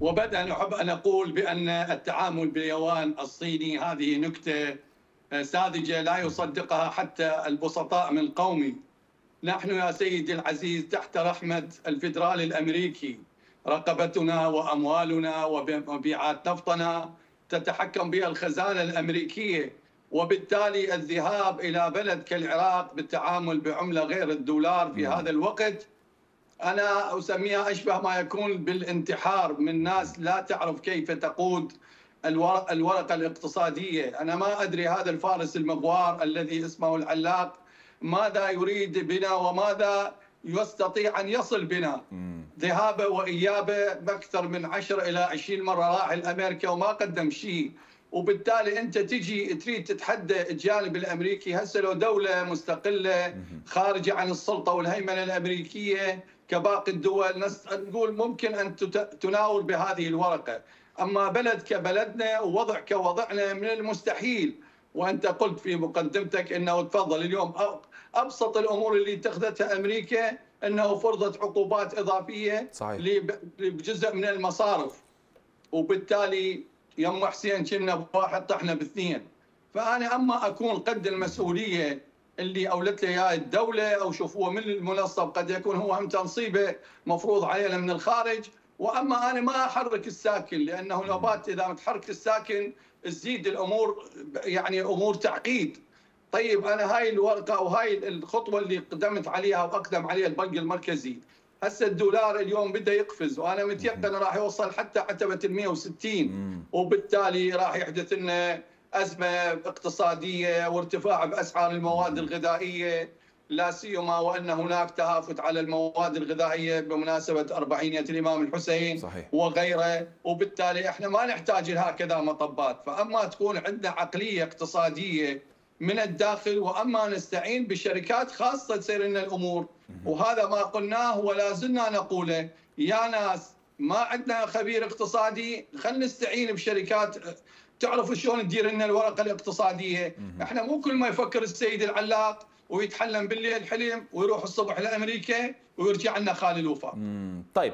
وبدأ أحب أن أقول بأن التعامل باليوان الصيني هذه نكتة ساذجة لا يصدقها حتى البسطاء من قومي. نحن يا سيدي العزيز تحت رحمة الفدرالي الأمريكي، رقبتنا وأموالنا ومبيعات نفطنا تتحكم بها الخزانة الأمريكية، وبالتالي الذهاب إلى بلد كالعراق بالتعامل بعملة غير الدولار في هذا الوقت أنا أسميها أشبه ما يكون بالانتحار من ناس لا تعرف كيف تقود الورقة الاقتصادية. أنا ما أدري هذا الفارس المغوار الذي اسمه العلاق ماذا يريد بنا وماذا يستطيع أن يصل بنا. ذهابه وإيابه بأكثر من 10 إلى 20 مرة راح الأمريكا وما قدم شيء، وبالتالي أنت تجي تريد تتحدى الجانب الأمريكي. هسه لو دولة مستقلة خارجة عن السلطة والهيمنة الأمريكية كباقي الدول نقول ممكن أن تناول بهذه الورقة، أما بلد كبلدنا ووضع كوضعنا من المستحيل. وأنت قلت في مقدمتك أنه تفضل اليوم أبسط الأمور اللي اتخذتها أمريكا أنه فرضت عقوبات إضافية لجزء من المصارف، وبالتالي يوم حسين كنا بواحد طحنا باثنين. فأنا أما أكون قد المسؤولية اللي أولت لي إياها الدولة أو شوفوه من المنصب قد يكون هو هم تنصيبه مفروض علينا من الخارج، وأما أنا ما أحرك الساكن، لأنه لو بات إذا متحرك الساكن تزيد الأمور يعني أمور تعقيد. طيب أنا هاي الورقة وهاي الخطوة اللي قدمت عليها وأقدم عليها البنك المركزي. هسه الدولار اليوم بده يقفز، وانا متيقن راح يوصل حتى عتبه ال160، وبالتالي راح يحدث لنا ازمه اقتصاديه وارتفاع باسعار المواد الغذائيه، لا سيما وان هناك تهافت على المواد الغذائيه بمناسبه اربعينيه الامام الحسين وغيره، وبالتالي احنا ما نحتاج لهكذا مطبات. فاما تكون عندنا عقليه اقتصاديه من الداخل، وأما نستعين بشركات خاصة تسير لنا الأمور، وهذا ما قلناه ولا زلنا نقوله. يا ناس ما عندنا خبير اقتصادي، خلينا نستعين بشركات تعرف شلون تدير لنا الورقة الاقتصادية. احنا مو كل ما يفكر السيد العلاق ويتحلم بالليل حلم ويروح الصبح لأمريكا ويرجع لنا خالي الوفاء. طيب